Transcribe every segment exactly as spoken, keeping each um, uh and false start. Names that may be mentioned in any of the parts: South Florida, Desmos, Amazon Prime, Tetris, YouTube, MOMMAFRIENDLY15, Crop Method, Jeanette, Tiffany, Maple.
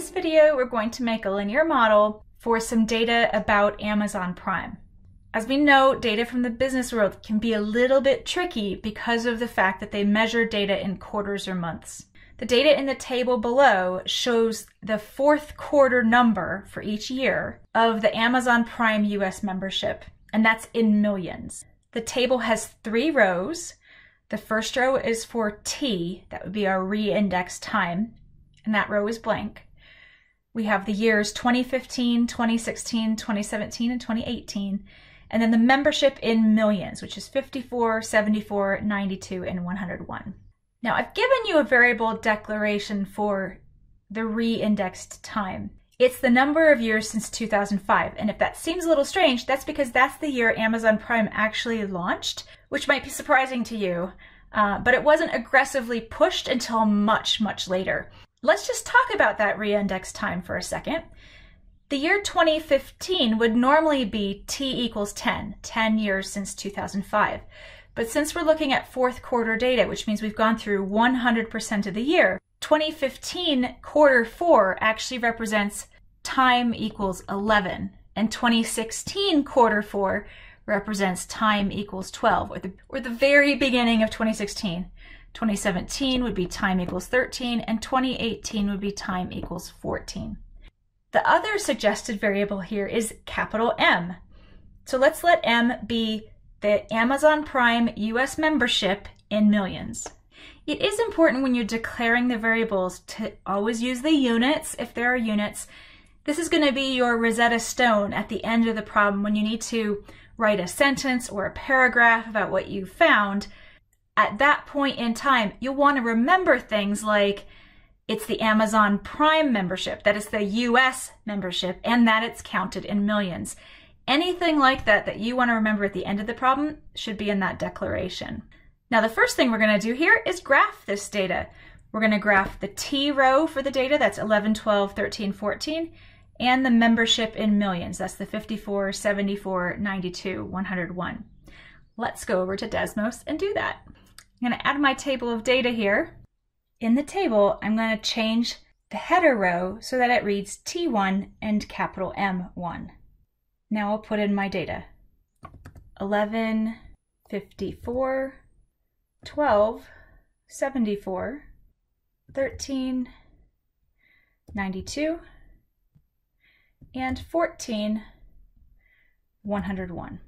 this video, we're going to make a linear model for some data about Amazon Prime. As we know, data from the business world can be a little bit tricky because of the fact that they measure data in quarters or months. The data in the table below shows the fourth quarter number for each year of the Amazon Prime U S membership, and that's in millions. The table has three rows. The first row is for T, that would be our re-indexed time, and that row is blank. We have the years twenty fifteen, twenty sixteen, twenty seventeen, and twenty eighteen, and then the membership in millions, which is fifty-four, seventy-four, ninety-two, and one hundred one. Now, I've given you a variable declaration for the re-indexed time. It's the number of years since two thousand five, and if that seems a little strange, that's because that's the year Amazon Prime actually launched, which might be surprising to you, uh, but it wasn't aggressively pushed until much, much later. Let's just talk about that re-indexed time for a second. The year twenty fifteen would normally be T equals ten, ten years since two thousand five. But since we're looking at fourth quarter data, which means we've gone through one hundred percent of the year, twenty fifteen quarter four actually represents time equals eleven, and twenty sixteen quarter four represents time equals twelve, or the, or the very beginning of twenty sixteen. twenty seventeen would be time equals thirteen, and twenty eighteen would be time equals fourteen. The other suggested variable here is capital M. So let's let M be the Amazon Prime U S membership in millions. It is important when you're declaring the variables to always use the units if there are units. This is going to be your Rosetta Stone at the end of the problem when you need to write a sentence or a paragraph about what you found. At that point in time, you'll want to remember things like it's the Amazon Prime membership, that it's the U S membership, and that it's counted in millions. Anything like that that you want to remember at the end of the problem should be in that declaration. Now, the first thing we're going to do here is graph this data. We're going to graph the T row for the data, that's eleven, twelve, thirteen, fourteen, and the membership in millions, that's the fifty-four, seventy-four, ninety-two, one hundred one. Let's go over to Desmos and do that. I'm going to add my table of data here. In the table, I'm going to change the header row so that it reads T one and capital M one. Now I'll put in my data. eleven, fifty-four, twelve, seventy-four, thirteen, ninety-two, and fourteen, one hundred one.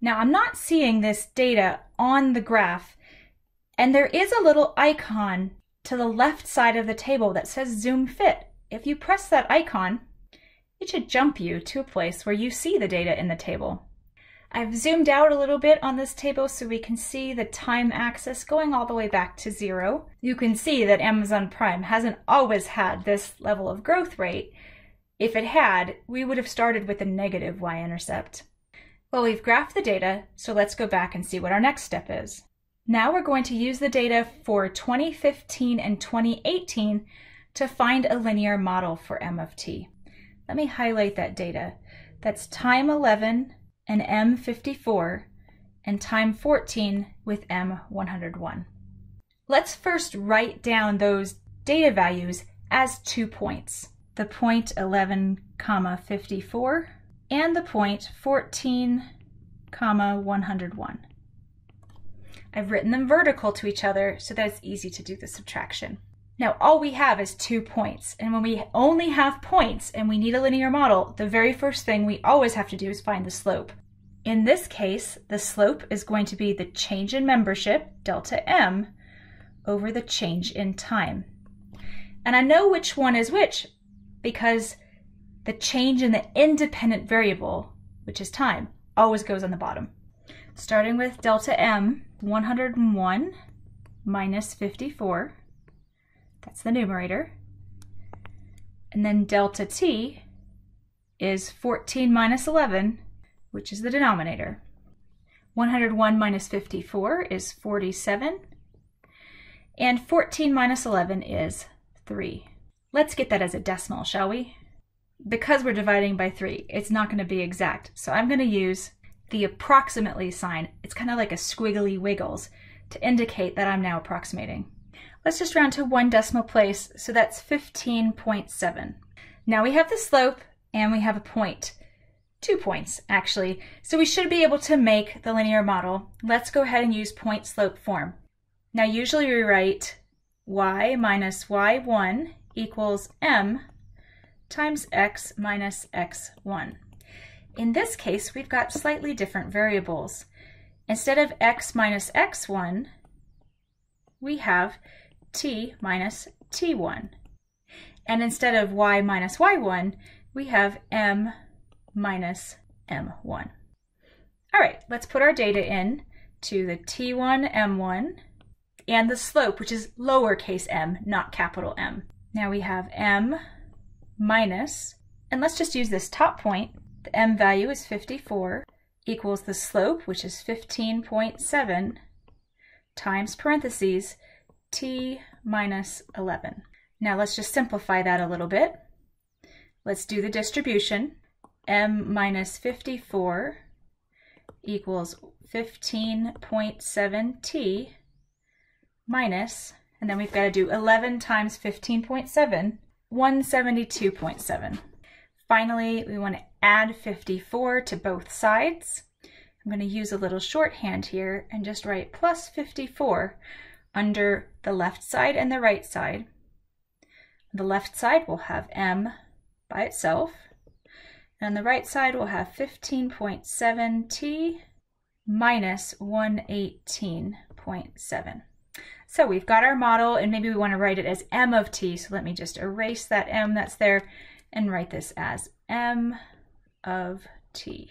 Now, I'm not seeing this data on the graph, and there is a little icon to the left side of the table that says Zoom Fit. If you press that icon, it should jump you to a place where you see the data in the table. I've zoomed out a little bit on this table so we can see the time axis going all the way back to zero. You can see that Amazon Prime hasn't always had this level of growth rate. If it had, we would have started with a negative y-intercept. Well, we've graphed the data, so let's go back and see what our next step is. Now we're going to use the data for twenty fifteen and twenty eighteen to find a linear model for M of T. Let me highlight that data. That's time eleven and M fifty-four, and time fourteen with M one hundred one. Let's first write down those data values as two points, the point eleven, comma fifty-four, and the point fourteen, comma one hundred one. I've written them vertical to each other so that it's easy to do the subtraction. Now all we have is two points, and when we only have points and we need a linear model, the very first thing we always have to do is find the slope. In this case, the slope is going to be the change in membership, delta M, over the change in time. And I know which one is which because the change in the independent variable, which is time, always goes on the bottom. Starting with delta M, one hundred one minus fifty-four, that's the numerator, and then delta T is fourteen minus eleven, which is the denominator. one hundred one minus fifty-four is forty-seven, and fourteen minus eleven is three. Let's get that as a decimal, shall we? Because we're dividing by three, it's not going to be exact, so I'm going to use the approximately sign. It's kind of like a squiggly wiggles to indicate that I'm now approximating. Let's just round to one decimal place, so that's fifteen point seven. Now we have the slope and we have a point. Two points, actually. So we should be able to make the linear model. Let's go ahead and use point slope form. Now usually we write y minus y one equals m times x minus x one. In this case, we've got slightly different variables. Instead of x minus x one, we have t minus t one. And instead of y minus y one, we have m minus m one. All right, let's put our data in to the t one, m one, and the slope, which is lowercase m, not capital M. Now we have m minus, and let's just use this top point. The m value is fifty-four, equals the slope, which is fifteen point seven, times parentheses, t minus eleven. Now let's just simplify that a little bit. Let's do the distribution. M minus fifty-four equals fifteen point seven t minus, and then we've got to do eleven times fifteen point seven, one seventy-two point seven. Finally, we want to add fifty-four to both sides. I'm going to use a little shorthand here and just write plus fifty-four under the left side and the right side. The left side will have m by itself, and the right side will have fifteen point seven t minus one eighteen point seven. So we've got our model, and maybe we want to write it as m of t, so let me just erase that m that's there and write this as m of t.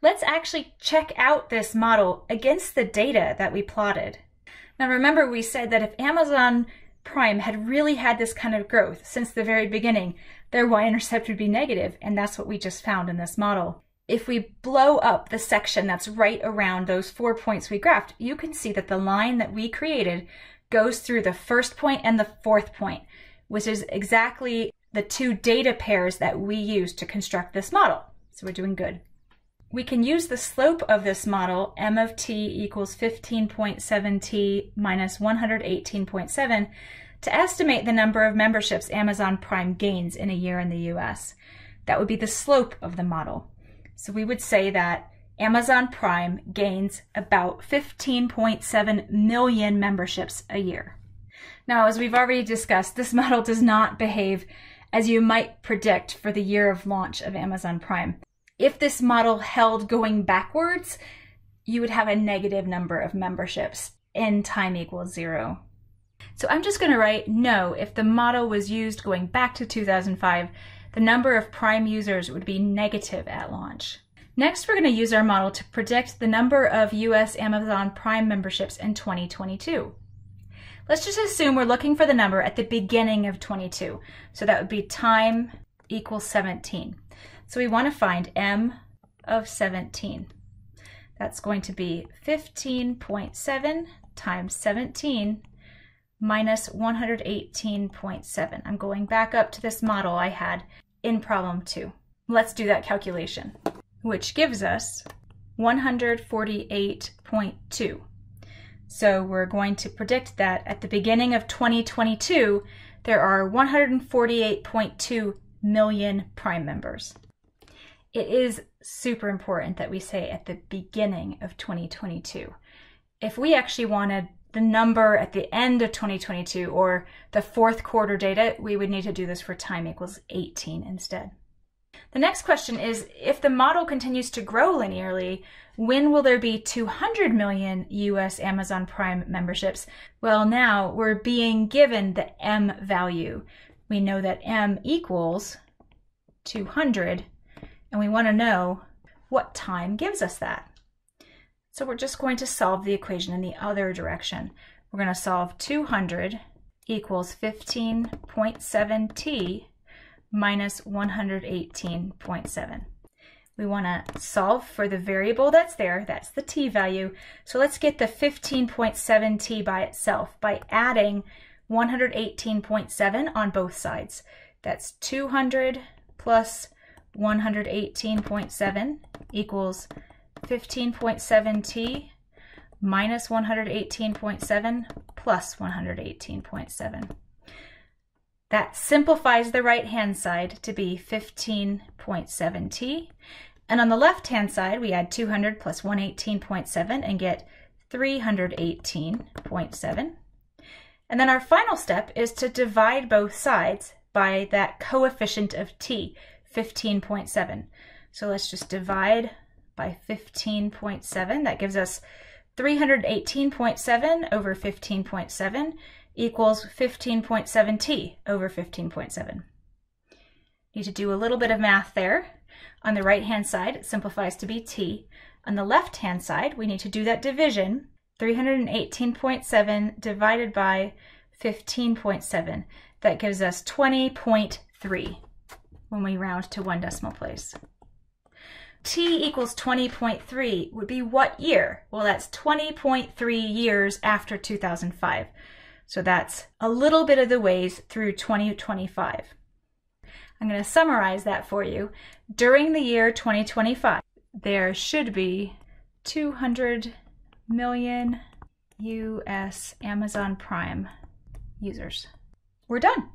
Let's actually check out this model against the data that we plotted. Now remember, we said that if Amazon Prime had really had this kind of growth since the very beginning, their y-intercept would be negative, and that's what we just found in this model. If we blow up the section that's right around those four points we graphed, you can see that the line that we created goes through the first point and the fourth point, which is exactly the two data pairs that we used to construct this model. So we're doing good. We can use the slope of this model, m of t equals fifteen point seven t minus one eighteen point seven, to estimate the number of memberships Amazon Prime gains in a year in the U S. That would be the slope of the model. So we would say that Amazon Prime gains about fifteen point seven million memberships a year. Now, as we've already discussed, this model does not behave as you might predict for the year of launch of Amazon Prime. If this model held going backwards, you would have a negative number of memberships in time equals zero. So I'm just going to write no. If the model was used going back to two thousand five, the number of Prime users would be negative at launch. Next, we're going to use our model to predict the number of U S Amazon Prime memberships in twenty twenty-two. Let's just assume we're looking for the number at the beginning of twenty-two. So that would be time equals seventeen. So we want to find m of seventeen. That's going to be fifteen point seven times seventeen minus one eighteen point seven. I'm going back up to this model I had in problem two. Let's do that calculation, which gives us one forty-eight point two. So we're going to predict that at the beginning of twenty twenty-two, there are one forty-eight point two million Prime members. It is super important that we say at the beginning of twenty twenty-two. If we actually wanted the number at the end of twenty twenty-two or the fourth quarter data, we would need to do this for time equals eighteen instead. The next question is, if the model continues to grow linearly, when will there be two hundred million U S Amazon Prime memberships? Well, now we're being given the m value. We know that m equals two hundred. And we want to know what time gives us that. So we're just going to solve the equation in the other direction. We're going to solve two hundred equals fifteen point seven t minus one eighteen point seven. We want to solve for the variable that's there. That's the t value. So let's get the fifteen point seven t by itself by adding one eighteen point seven on both sides. That's two hundred plus one eighteen point seven equals fifteen point seven t minus one eighteen point seven plus one hundred eighteen point seven. That simplifies the right-hand side to be fifteen point seven t. And on the left-hand side, we add two hundred plus one hundred eighteen point seven and get three hundred eighteen point seven. And then our final step is to divide both sides by that coefficient of t, fifteen point seven. So let's just divide by fifteen point seven. That gives us three hundred eighteen point seven over fifteen point seven equals fifteen point seven t over fifteen point seven. Need to do a little bit of math there. On the right-hand side, it simplifies to be t. On the left-hand side, we need to do that division, three hundred eighteen point seven divided by fifteen point seven. That gives us twenty point three when we round to one decimal place. T equals twenty point three would be what year? Well, that's twenty point three years after two thousand five. So that's a little bit of the ways through twenty twenty-five. I'm going to summarize that for you. During the year twenty twenty-five, there should be two hundred million U S Amazon Prime users. We're done.